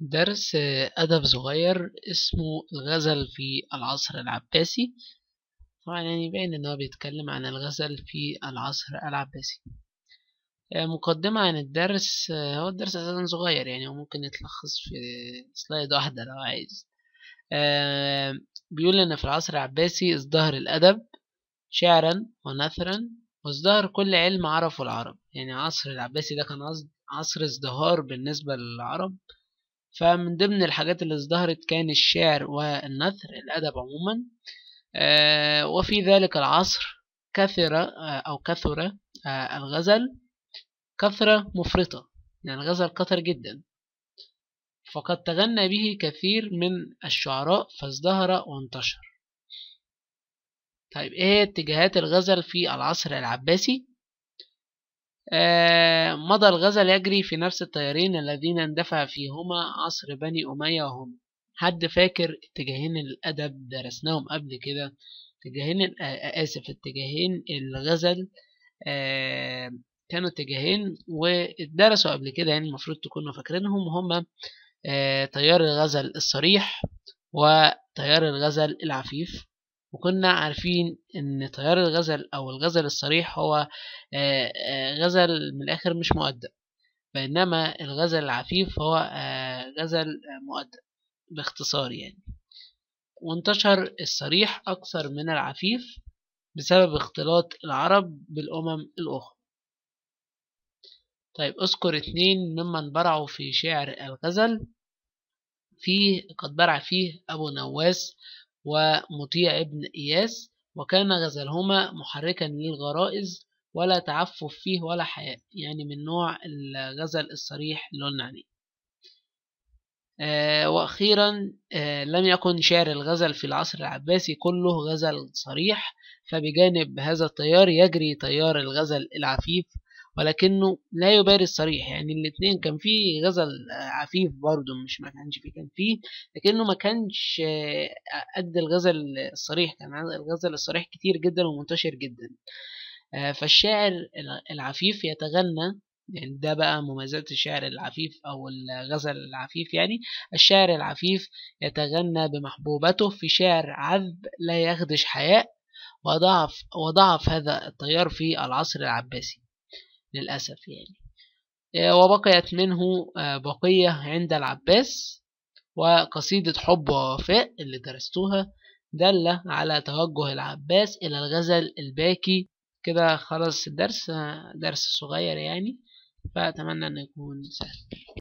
درس أدب صغير اسمه الغزل في العصر العباسي. طبعا يعني باين إن هو بيتكلم عن الغزل في العصر العباسي. مقدمة عن الدرس، هو الدرس أساسا صغير يعني وممكن يتلخص في سلايد واحدة لو عايز. بيقول إن في العصر العباسي ازدهر الأدب شعرا ونثرا، وازدهر كل علم عرفه العرب. يعني العصر العباسي ده كان عصر ازدهار بالنسبة للعرب، فمن ضمن الحاجات اللي ازدهرت كان الشعر والنثر، الأدب عموما. وفي ذلك العصر كثر الغزل كثرة مفرطة، يعني الغزل كثر جدا، فقد تغنى به كثير من الشعراء فازدهر وانتشر. طيب ايه اتجاهات الغزل في العصر العباسي؟ مضى الغزل يجري في نفس التيارين الذين اندفع فيهما عصر بني أمية وهم. حد فاكر اتجاهين الأدب درسناهم قبل كده؟ اتجاهين الغزل كانوا اتجاهين واتدرسوا قبل كده، يعني المفروض تكونوا فاكرينهم. هما تيار الغزل الصريح وتيار الغزل العفيف. وكنا عارفين ان تيار الغزل او الغزل الصريح هو غزل من الاخر مش مؤدب، بينما الغزل العفيف هو غزل مؤدب باختصار يعني. وانتشر الصريح اكثر من العفيف بسبب اختلاط العرب بالامم الاخرى. طيب اذكر 2 ممن برعوا في شعر الغزل، قد برع فيه ابو نواس ومطيع ابن إياس، وكان غزلهما محركا للغرائز ولا تعفف فيه ولا حياء، يعني من نوع الغزل الصريح اللي قلنا عليه. وأخيرا لم يكن شعر الغزل في العصر العباسي كله غزل صريح، فبجانب هذا التيار يجري تيار الغزل العفيف ولكنه لا يباري الصريح. يعني الاتنين كان فيه غزل عفيف برضه، مش ما كانش فيه، كان فيه لكنه ما كانش قد الغزل الصريح. كان الغزل الصريح كتير جدا ومنتشر جدا، فالشاعر العفيف يتغنى، يعني ده بقى مميزات الشعر العفيف او الغزل العفيف. يعني الشاعر العفيف يتغنى بمحبوبته في شعر عذب لا يخدش حياء، وضعف هذا التيار في العصر العباسي للأسف يعني. وبقيت منه بقية عند العباس، وقصيدة حب ووفاء اللي درستوها دل على توجه العباس إلى الغزل الباكي. كده خلاص الدرس، درس صغير يعني، فأتمنى أن يكون سهل.